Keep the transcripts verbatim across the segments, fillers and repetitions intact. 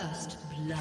First blood.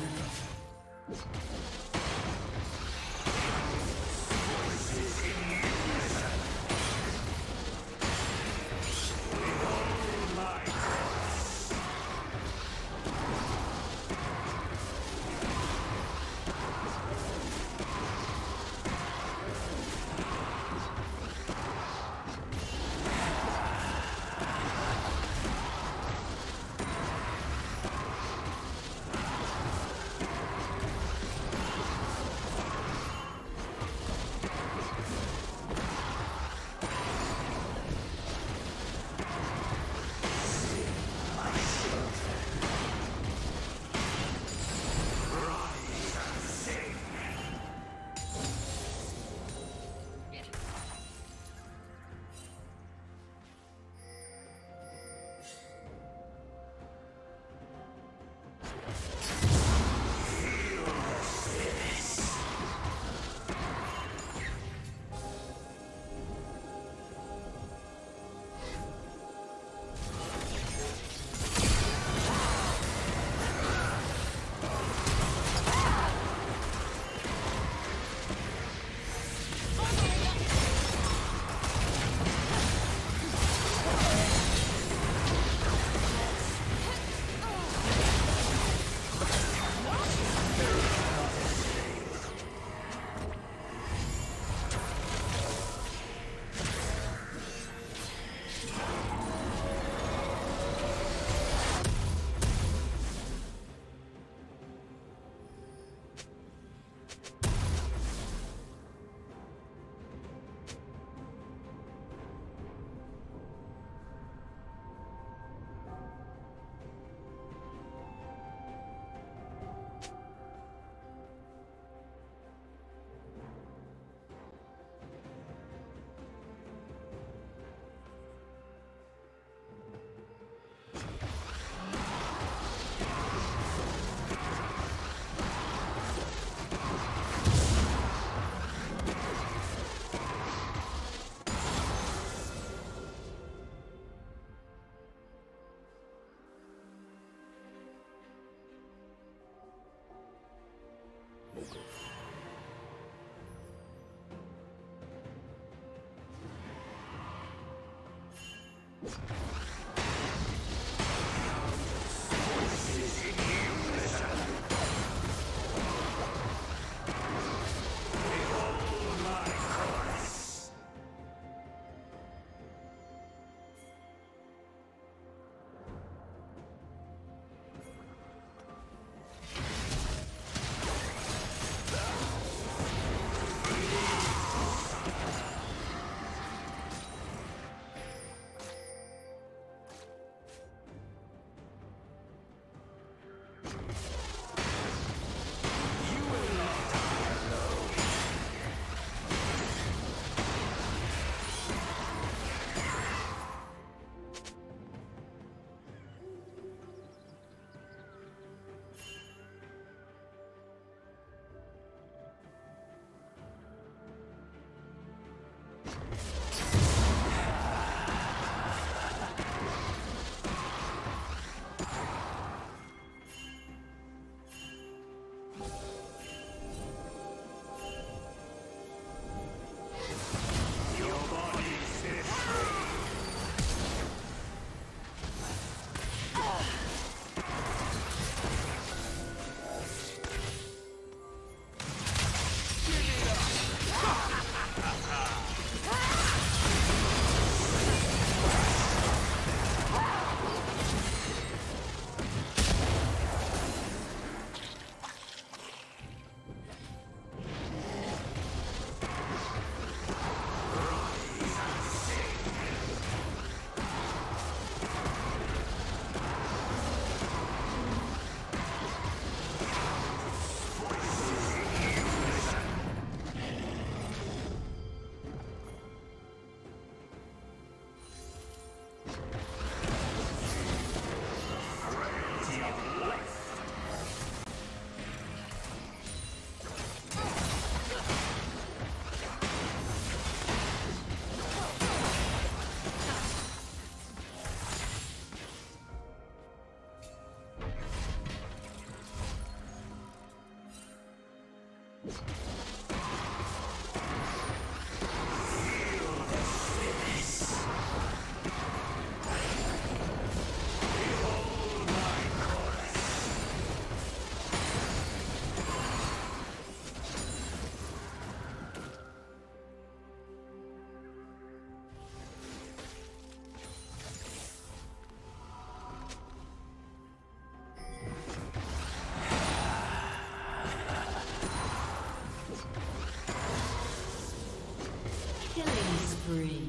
spree.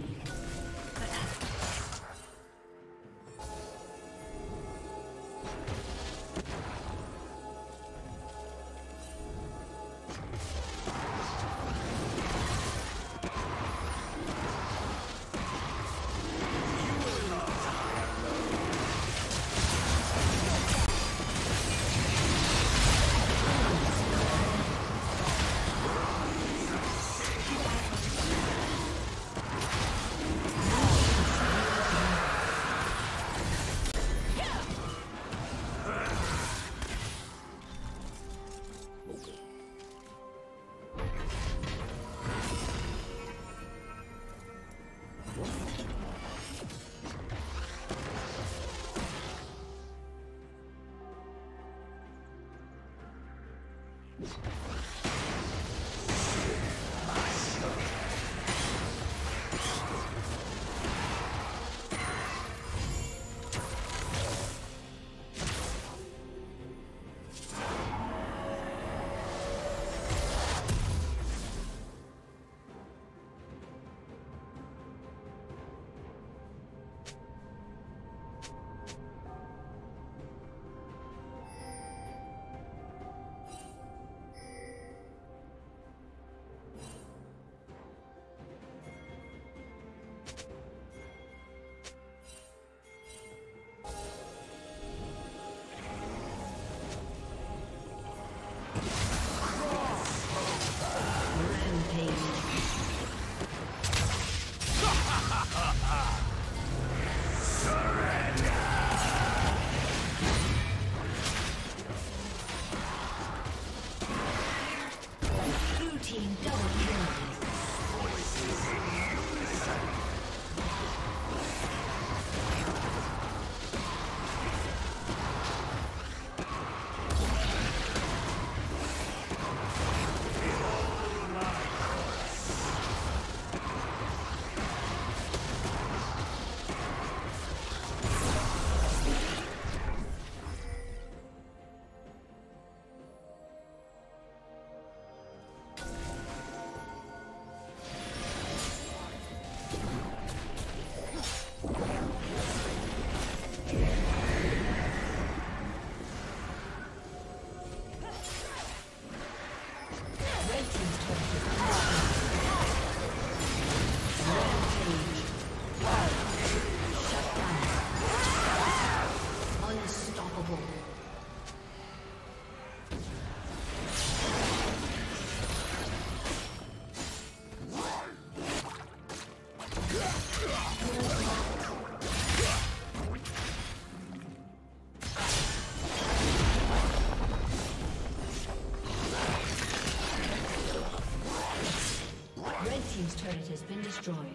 Destroyed.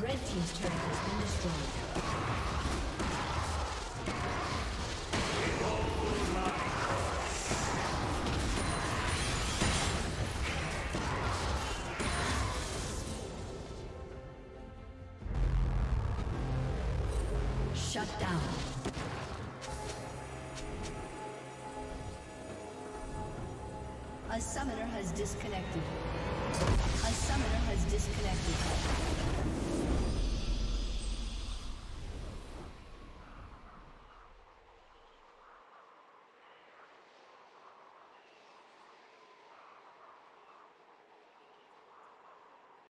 Red team's turret has been destroyed. A summoner has disconnected. A summoner has disconnected.